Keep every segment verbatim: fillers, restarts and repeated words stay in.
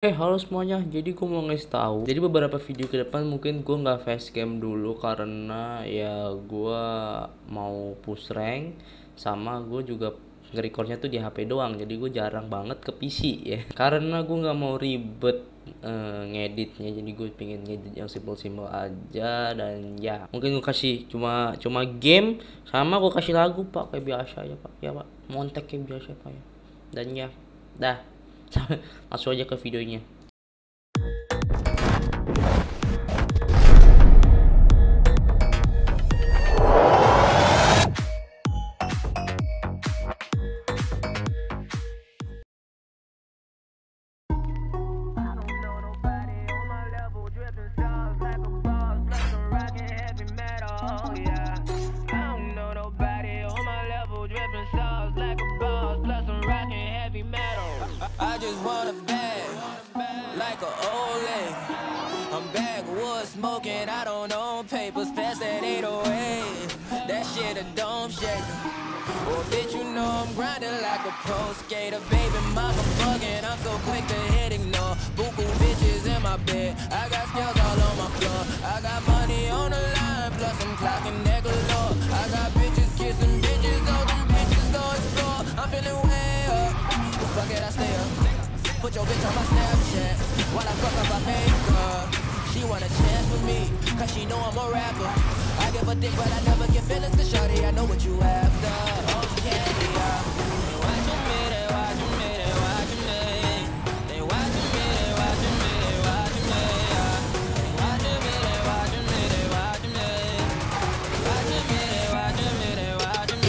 Hey, halo semuanya. Jadi gue mau ngasih tahu. Jadi beberapa video ke depan mungkin gue nggak facecam dulu karena ya gue mau push rank sama gue juga ngerecordnya tuh di H P doang. Jadi gue jarang banget ke P C ya. Karena gue nggak mau ribet uh, ngeditnya. Jadi gue pengen ngedit yang simple-simple aja dan ya mungkin gue kasih cuma cuma game sama gue kasih lagu pak kayak biasa ya pak ya pak montek kayak biasa pak ya. Dan ya dah. Langsung aja ke videonya. I just want a bag, like an old lady. I'm backwoods smoking, I don't own papers, pass that eight oh eight. That shit a dome shaker. Oh bitch, you know I'm grinding like a pro skater. Baby, mama bugging, I'm so quick to hit ignore. Buku bitches in my bed, I got scales all on my floor. I got money on the line, plus I'm clocking that galore. I got bitches kissing bitches, all them bitches go explore. I'm feeling way up. Fuck it, I stay up. Put your bitch on my Snapchat while I fuck up my makeup. She want a chance with me, cause she know I'm a rapper. I give a dick, but I never get feelings to shawty. I know what you after. Oh, candy, yeah. Watch you me, they watching me, they watching me. They watching me, they watching me, they watching me. They watching me, they watching me, they watching me. They watching me, they watching me, they watching me.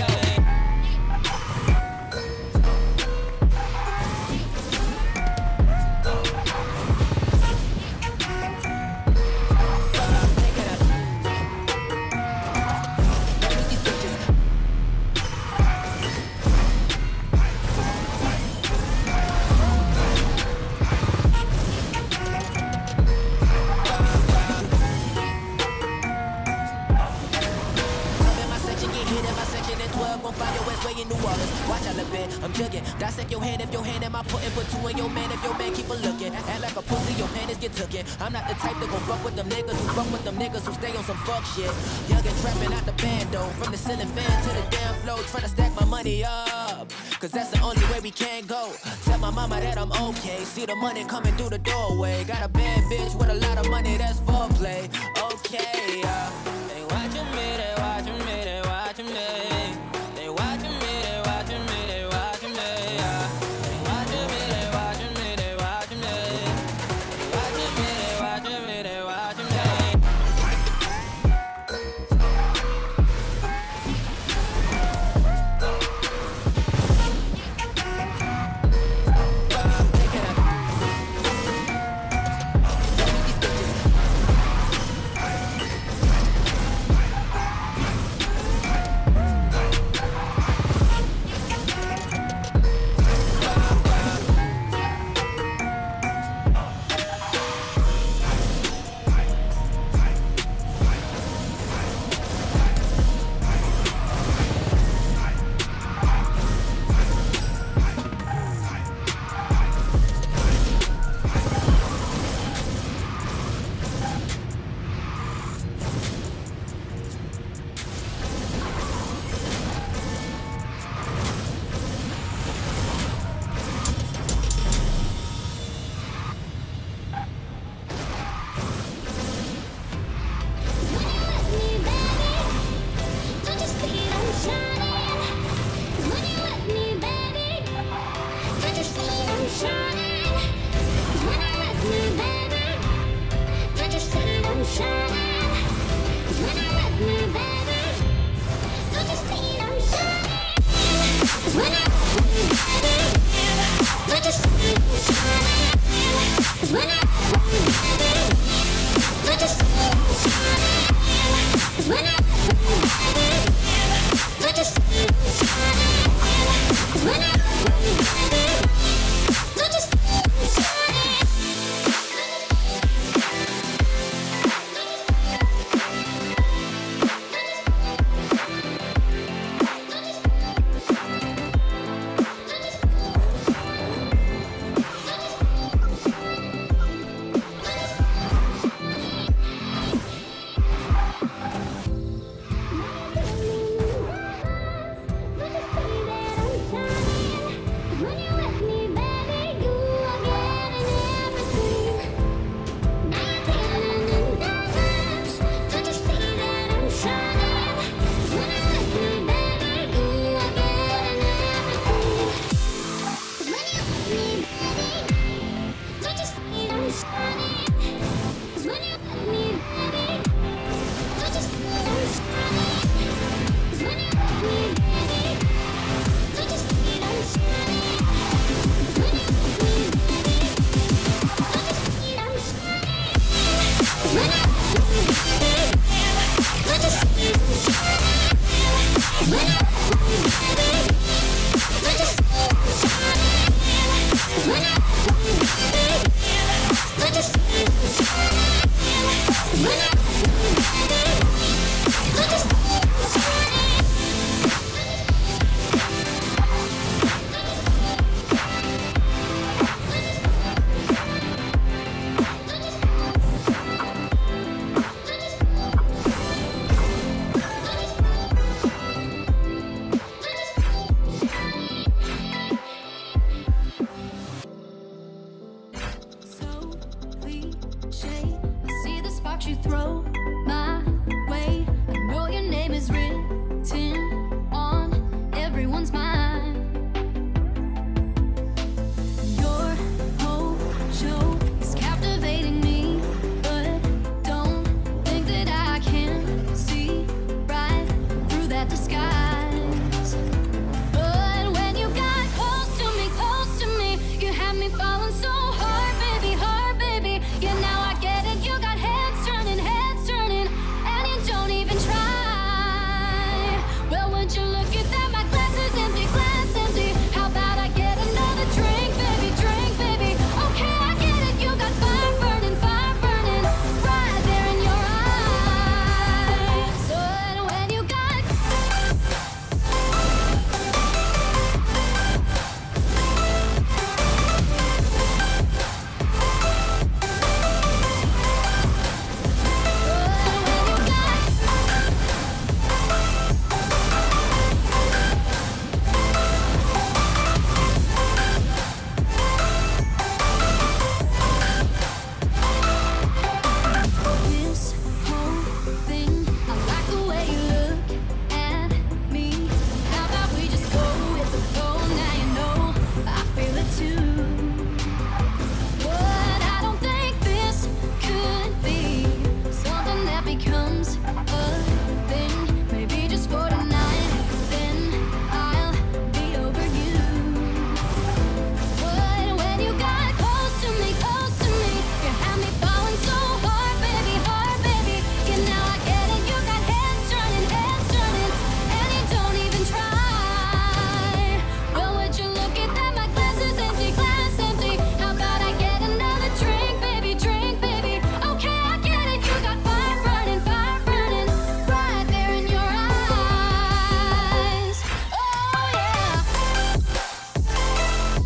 I'm jugging, dissect your hand if your hand am I putting for two in your man if your man keep a looking. Act like a pussy, your panties get tookin'. I'm not the type to go fuck with them niggas who fuck with them niggas who stay on some fuck shit. Young and trappin' out the band though, from the ceiling fan to the damn floor, tryna stack my money up. Cause that's the only way we can go. Tell my mama that I'm okay. See the money coming through the doorway. Got a bad bitch with a lot of money, that's foreplay. Okay, uh, they watchin' me, they watchin' me, they watchin' me. shade. I see the sparks you throw my way. I know your name is written on everyone's mind. Your whole show is captivating me, but don't think that I can see right through that disguise. But when you got close to me, close to me, you had me falling so hard, baby, hard, baby. Yeah, now I get it, you got heads turning, heads turning, and you don't even try. Well, would you look at that, my glass is empty, glass empty. How about I get another drink, baby, drink, baby. Okay, I get it, you got fire burning, fire burning, right there in your eyes. But when you got this whole thing, I like the way you look at me. How about we just go with the flow? Now you know I feel it too. But I don't think this could be something that becomes a thing. Maybe just for tonight, then I'll be over you. But when you got close to me, close to me, you had me falling so hard, baby, hard, baby. Yeah, now I get it, you got heads turning, heads turning, and you don't even try. Well, would you look at that, my glass is empty, glass empty. How about I get another drink, baby, drink, baby. Okay, I get it, you got fire burning, fire burning, right there in your eyes. Oh yeah. But when you got But when you look at that, my glass is empty, glass empty. How about I get another drink, baby, drink, baby. Okay, I get it, you got fire burning, fire burning, right there in your eyes. I turn off the lights, I cut off the wires. When I close my eyes,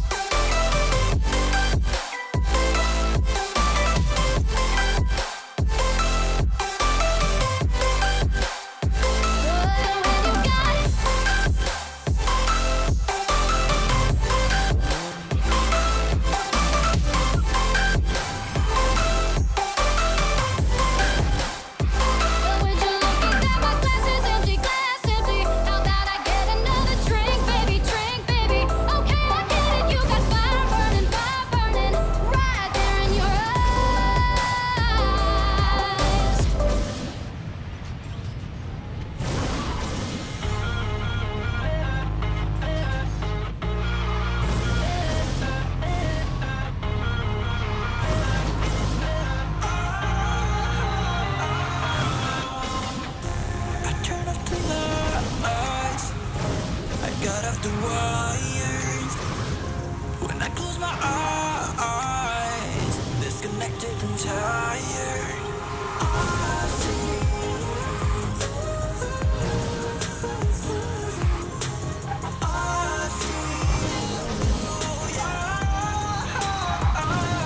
disconnected and tired. All I see all I feel, yeah. And I know you keep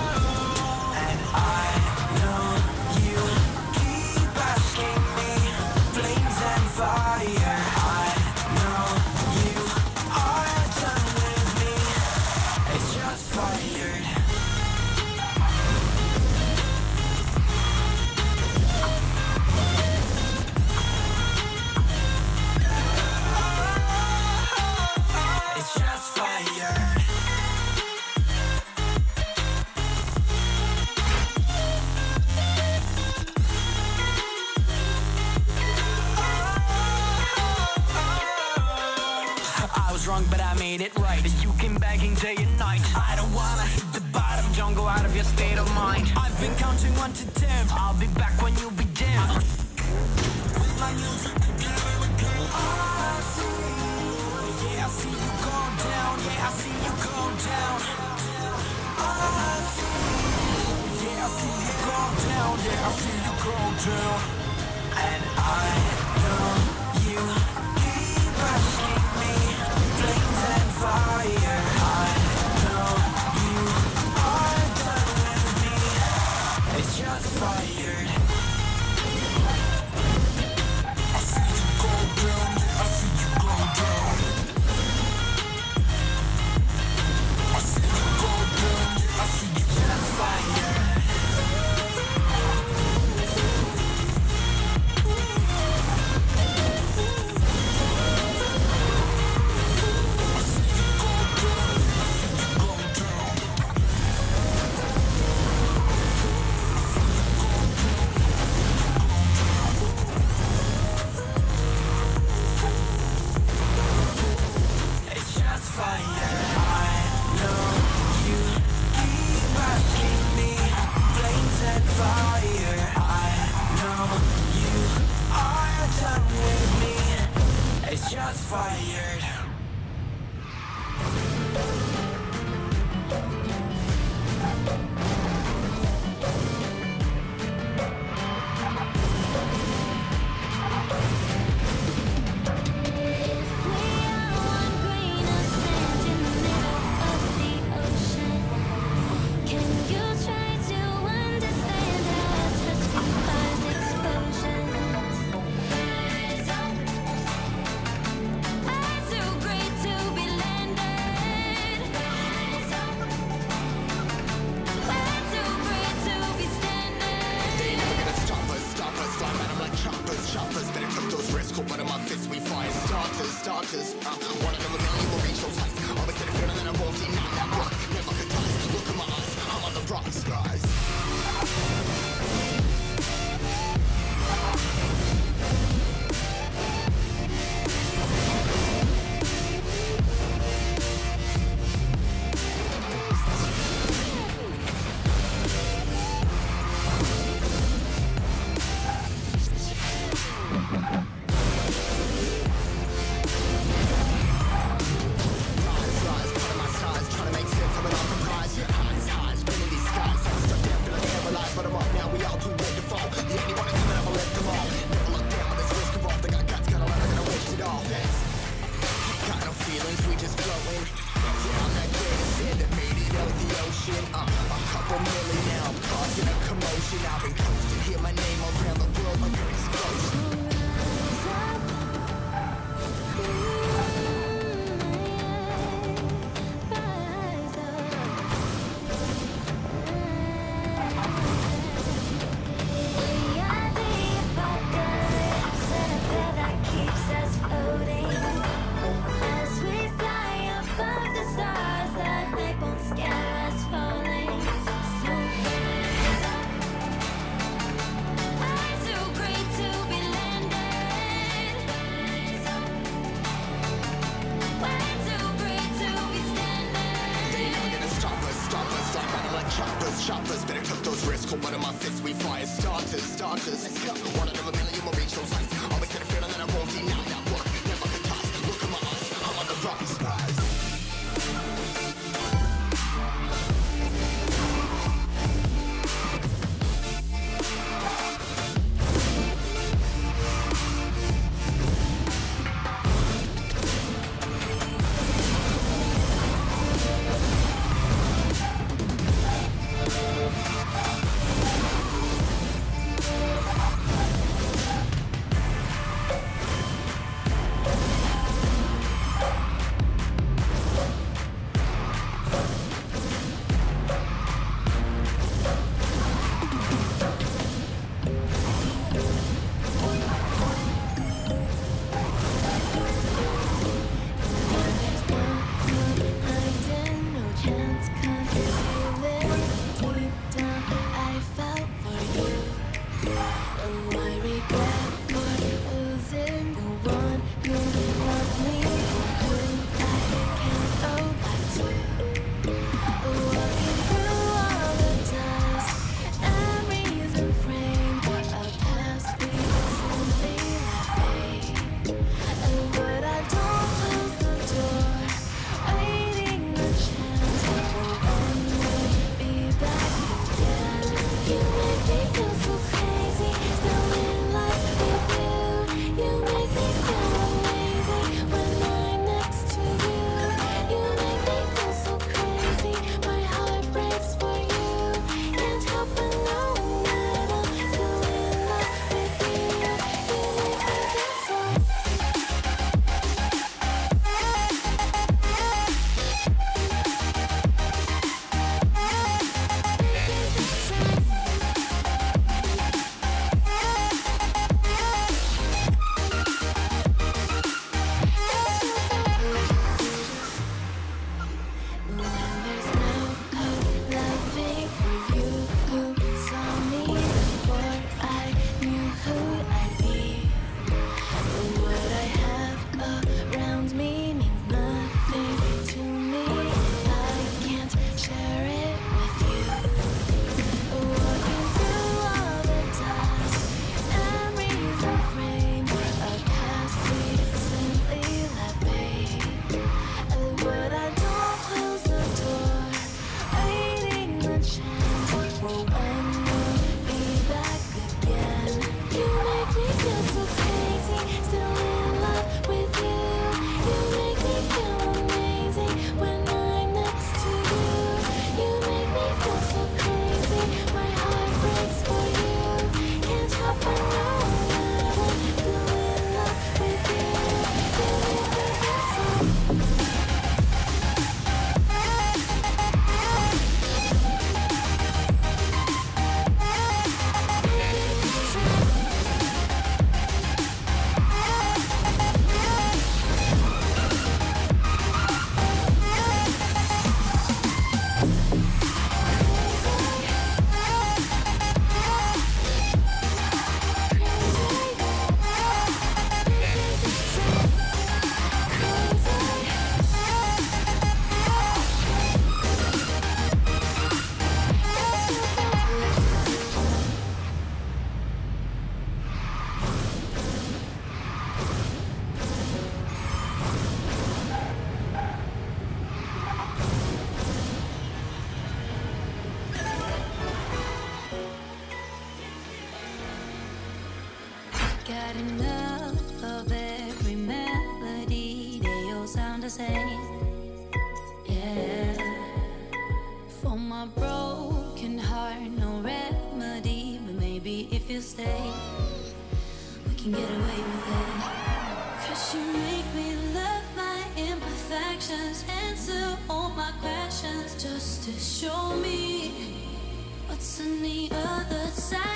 asking me, flames and fire. I know you are done with me, it's just fired. It's just fire. I was wrong, but I made it right. You came begging day and night. I don't wanna hit the bottom. Don't go out of your state of mind. I've been counting one to ten. I'll be back when you be dim. With my music again, again. All I see, yeah, I see you go down. Yeah, I see you go down. All I see, yeah, I see you go down. Yeah, I see you go down. And I know you keep asking me, flames and fire. I know you are done with me, it's just fired. I see you go down. I see you go down. I see you go down. I see you just fired. cause I'm one of them, and you will reach those heights. Always had a feeling that I won't deny that rock. Never could die, look in my eyes, I'm on the rocks, guys. Shoppers, better cut those risks, hold one of my fists, we fire starters, starters. Let's go, one of them a million, we'll reach those heights. Always had a feeling that I won't deny that work. Never could toss, look in my eyes, I'm on the rocks, guys. no remedy, but maybe if you stay, we can get away with it. 'Cause you make me love my imperfections, answer all my questions, just to show me what's on the other side.